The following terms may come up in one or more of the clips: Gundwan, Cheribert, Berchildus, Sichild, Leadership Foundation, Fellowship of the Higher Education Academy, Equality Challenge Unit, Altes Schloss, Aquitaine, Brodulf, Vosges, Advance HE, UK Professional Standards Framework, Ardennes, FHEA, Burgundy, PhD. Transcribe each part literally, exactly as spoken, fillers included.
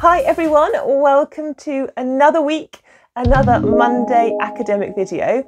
Hi everyone, welcome to another week, another Monday academic video.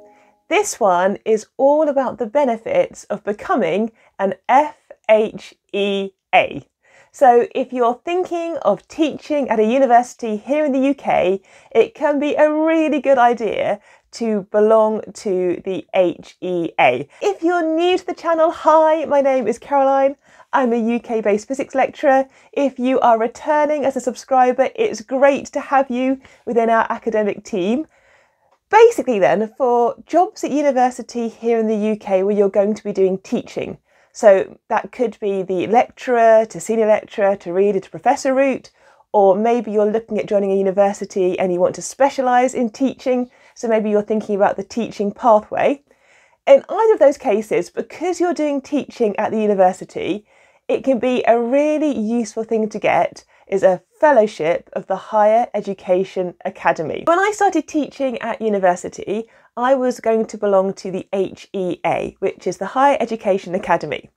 This one is all about the benefits of becoming an F H E A. So if you're thinking of teaching at a university here in the U K, it can be a really good idea to belong to the F H E A. If you're new to the channel, hi, my name is Caroline. I'm a U K-based physics lecturer. If you are returning as a subscriber, it's great to have you within our academic team. Basically then, for jobs at university here in the U K where you're going to be doing teaching, so that could be the lecturer to senior lecturer to reader to professor route, or maybe you're looking at joining a university and you want to specialise in teaching, so maybe you're thinking about the teaching pathway. In either of those cases, because you're doing teaching at the university, it can be a really useful thing to get is a fellowship of the Higher Education Academy. When I started teaching at university, I was going to belong to the F H E A, which is the Higher Education Academy.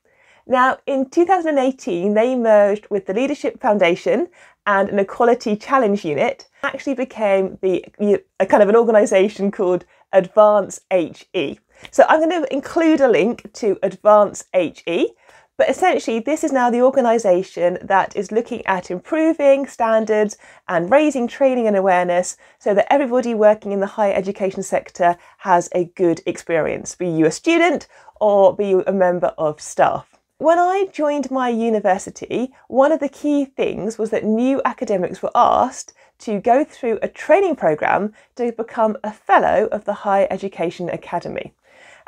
Now, in two thousand eighteen, they merged with the Leadership Foundation and an Equality Challenge Unit, actually became the a kind of an organisation called Advance H E. So I'm going to include a link to Advance H E, but essentially this is now the organisation that is looking at improving standards and raising training and awareness so that everybody working in the higher education sector has a good experience, be you a student or be you a member of staff. When I joined my university, one of the key things was that new academics were asked to go through a training programme to become a fellow of the Higher Education Academy.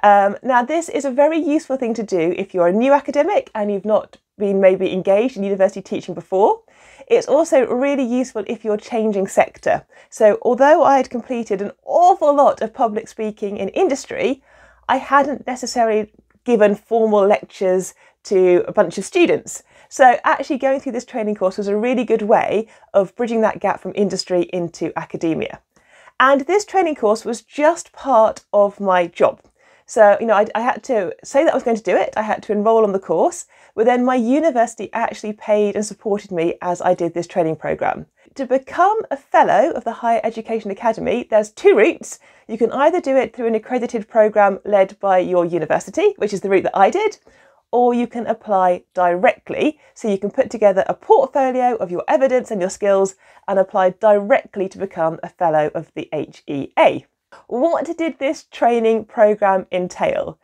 Um, now this is a very useful thing to do if you're a new academic and you've not been maybe engaged in university teaching before. It's also really useful if you're changing sector. So although I had completed an awful lot of public speaking in industry, I hadn't necessarily given formal lectures to a bunch of students. So actually going through this training course was a really good way of bridging that gap from industry into academia. And this training course was just part of my job. So, you know, I, I had to say that I was going to do it, I had to enrol on the course, but then my university actually paid and supported me as I did this training programme. To become a fellow of the Higher Education Academy, there's two routes. You can either do it through an accredited programme led by your university, which is the route that I did, or you can apply directly. So you can put together a portfolio of your evidence and your skills and apply directly to become a fellow of the F H E A. What did this training programme entail?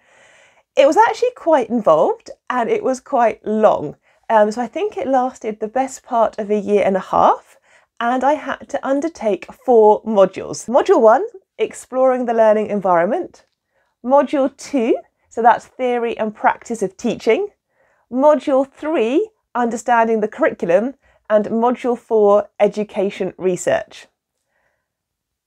It was actually quite involved and it was quite long. Um, so I think it lasted the best part of a year and a half. And I had to undertake four modules. Module one, exploring the learning environment. Module two, so that's theory and practice of teaching. Module three, understanding the curriculum. And module four, education research.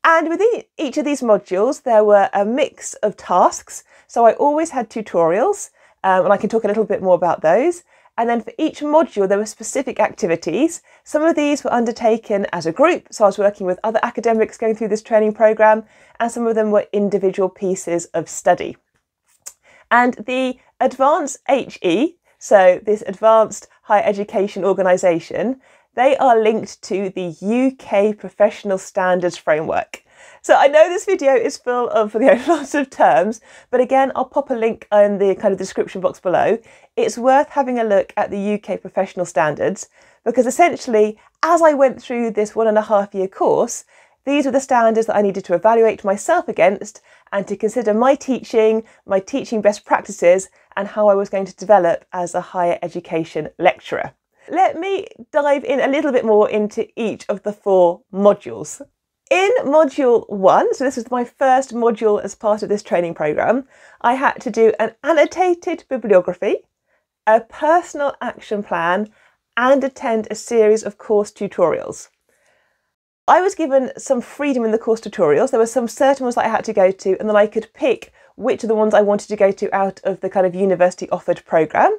And within each of these modules, there were a mix of tasks. So I always had tutorials, um, and I can talk a little bit more about those. And then for each module, there were specific activities. Some of these were undertaken as a group. So I was working with other academics going through this training programme, and some of them were individual pieces of study. And the Advanced H E, so this Advanced Higher Education Organisation, they are linked to the U K Professional Standards Framework. So I know this video is full of you know, lots of terms, but again, I'll pop a link in the kind of description box below. It's worth having a look at the U K Professional Standards, because essentially, as I went through this one and a half year course, these were the standards that I needed to evaluate myself against and to consider my teaching, my teaching best practices, and how I was going to develop as a higher education lecturer. Let me dive in a little bit more into each of the four modules. In module one, so this was my first module as part of this training programme, I had to do an annotated bibliography, a personal action plan, and attend a series of course tutorials. I was given some freedom in the course tutorials. There were some certain ones that I had to go to, and then I could pick which of the ones I wanted to go to out of the kind of university offered programme.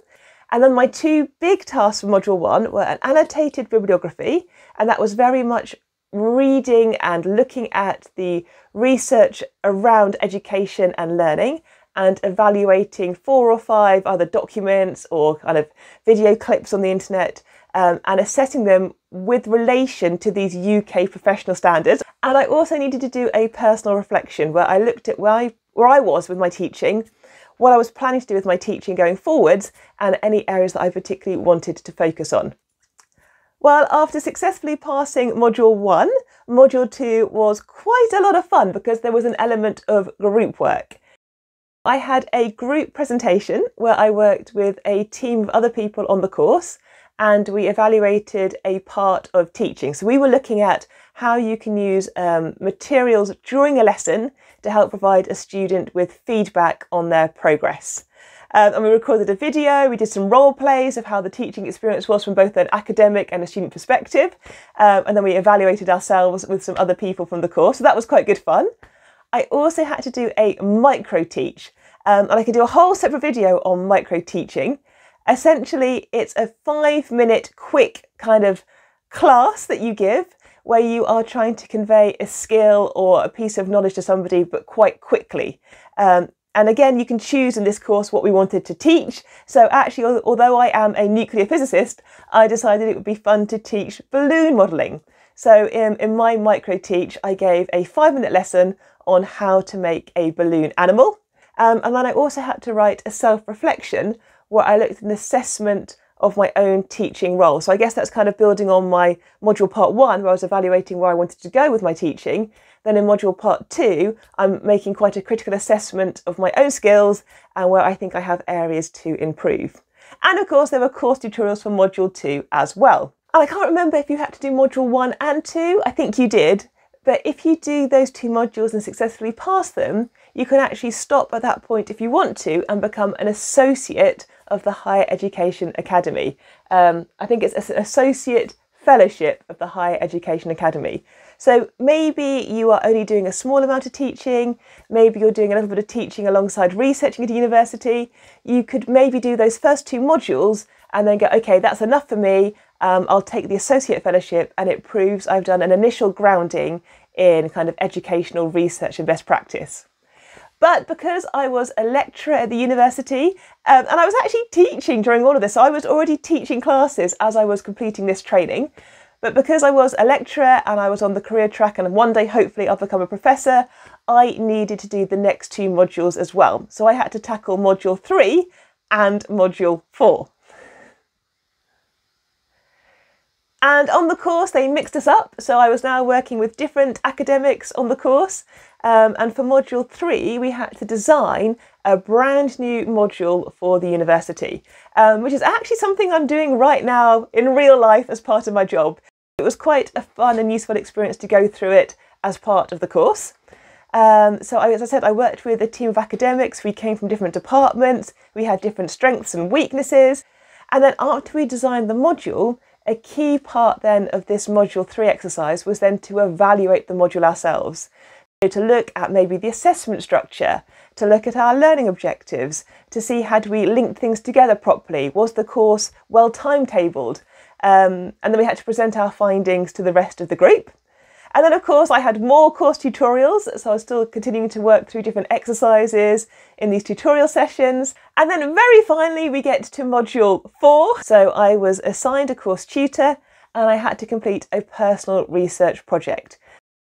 And then my two big tasks for module one were an annotated bibliography, and that was very much reading and looking at the research around education and learning and evaluating four or five other documents or kind of video clips on the internet um, and assessing them with relation to these U K professional standards. And I also needed to do a personal reflection where I looked at where I, where I was with my teaching, what I was planning to do with my teaching going forwards, and any areas that I particularly wanted to focus on. Well, after successfully passing Module one, Module two was quite a lot of fun because there was an element of group work. I had a group presentation where I worked with a team of other people on the course, and we evaluated a part of teaching. So we were looking at how you can use um, materials during a lesson to help provide a student with feedback on their progress. Um, and we recorded a video, we did some role plays of how the teaching experience was from both an academic and a student perspective. Um, and then we evaluated ourselves with some other people from the course. So that was quite good fun. I also had to do a micro teach, um, and I could do a whole separate video on micro teaching. Essentially, it's a five minute quick kind of class that you give where you are trying to convey a skill or a piece of knowledge to somebody, but quite quickly. Um, and again, you can choose in this course what we wanted to teach. So actually, although I am a nuclear physicist, I decided it would be fun to teach balloon modelling. So in, in my micro teach, I gave a five minute lesson on how to make a balloon animal. Um, and then I also had to write a self-reflection where I looked at an assessment of my own teaching role. So I guess that's kind of building on my module part one, where I was evaluating where I wanted to go with my teaching. Then in module part two, I'm making quite a critical assessment of my own skills and where I think I have areas to improve. And of course, there were course tutorials for module two as well. And I can't remember if you had to do module one and two, I think you did. But if you do those two modules and successfully pass them, you can actually stop at that point if you want to and become an associate of the Higher Education Academy. Um, I think it's an associate fellowship of the Higher Education Academy. So maybe you are only doing a small amount of teaching, maybe you're doing a little bit of teaching alongside researching at a university. You could maybe do those first two modules and then go, okay, that's enough for me. Um, I'll take the associate fellowship, and it proves I've done an initial grounding in kind of educational research and best practice. But because I was a lecturer at the university, um, and I was actually teaching during all of this, so I was already teaching classes as I was completing this training. But because I was a lecturer and I was on the career track, and one day hopefully I'll become a professor, I needed to do the next two modules as well. So I had to tackle module three and module four. And on the course, they mixed us up. So I was now working with different academics on the course. Um, and for module three, we had to design a brand new module for the university, um, which is actually something I'm doing right now in real life as part of my job. It was quite a fun and useful experience to go through it as part of the course. Um, so I, as I said, I worked with a team of academics. We came from different departments. We had different strengths and weaknesses. And then after we designed the module, a key part then of this module three exercise was then to evaluate the module ourselves. So to look at maybe the assessment structure, to look at our learning objectives, to see had we linked things together properly, was the course well timetabled, um, and then we had to present our findings to the rest of the group. And then of course I had more course tutorials, so I was still continuing to work through different exercises in these tutorial sessions. And then very finally we get to module four. So I was assigned a course tutor and I had to complete a personal research project.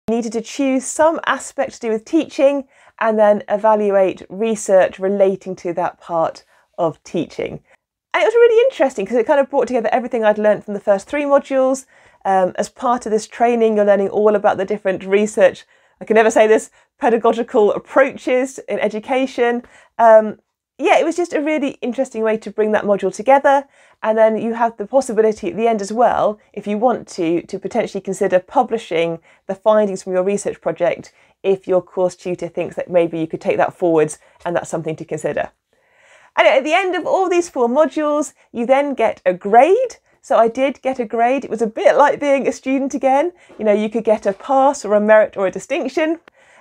I needed to choose some aspect to do with teaching and then evaluate research relating to that part of teaching. And it was really interesting because it kind of brought together everything I'd learned from the first three modules. Um, as part of this training, you're learning all about the different research, I can never say this, pedagogical approaches in education. Um, yeah, it was just a really interesting way to bring that module together. And then you have the possibility at the end as well, if you want to, to potentially consider publishing the findings from your research project if your course tutor thinks that maybe you could take that forwards and that's something to consider. And at the end of all these four modules, you then get a grade. So I did get a grade. It was a bit like being a student again. You know, you could get a pass or a merit or a distinction.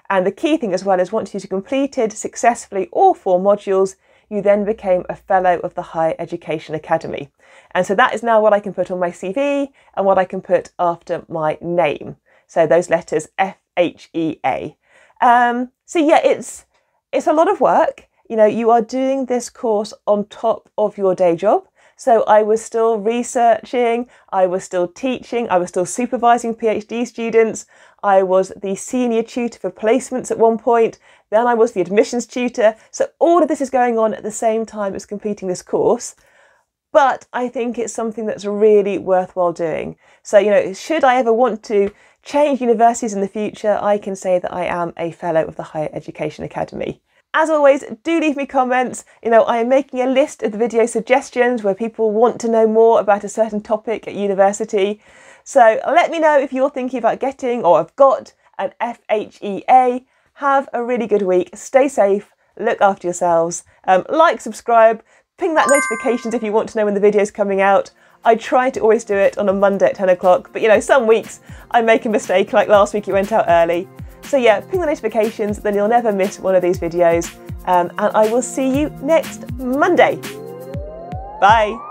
And the key thing as well is once you've completed successfully all four modules, you then became a fellow of the Higher Education Academy. And so that is now what I can put on my C V and what I can put after my name. So those letters F H E A. Um, so yeah, it's, it's a lot of work. You know, you are doing this course on top of your day job. So I was still researching, I was still teaching, I was still supervising PhD students, I was the senior tutor for placements at one point, then I was the admissions tutor. So all of this is going on at the same time as completing this course. But I think it's something that's really worthwhile doing. So, you know, should I ever want to change universities in the future, I can say that I am a fellow of the Higher Education Academy. As always, do leave me comments. You know, I am making a list of the video suggestions where people want to know more about a certain topic at university. So let me know if you're thinking about getting or have got an F H E A. Have a really good week. Stay safe. Look after yourselves. Um, like, subscribe. Ping that notifications if you want to know when the video's coming out. I try to always do it on a Monday at ten o'clock, but you know, some weeks I make a mistake, like last week it went out early. So yeah, ping the notifications, then you'll never miss one of these videos. Um, and I will see you next Monday. Bye.